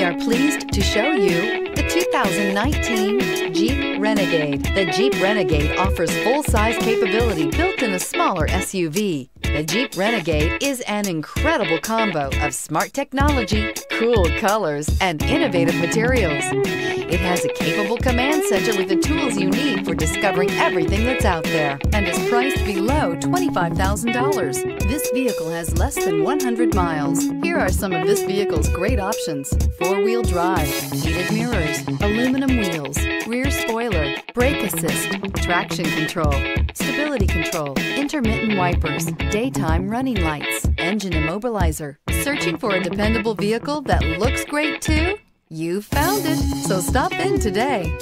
We are pleased to show you the 2019 Jeep Renegade. The Jeep Renegade offers full-size capability built in a smaller SUV. The Jeep Renegade is an incredible combo of smart technology, cool colors, and innovative materials. It has a capable command center with the tools you need for discovering everything that's out there and is priced below $25,000. This vehicle has less than 100 miles. Here are some of this vehicle's great options: four-wheel drive, heated mirrors, aluminum wheels, rear spoiler, brake assist, traction control, stability control, intermittent wipers, daytime running lights, engine immobilizer. Searching for a dependable vehicle that looks great too? You found it, so stop in today.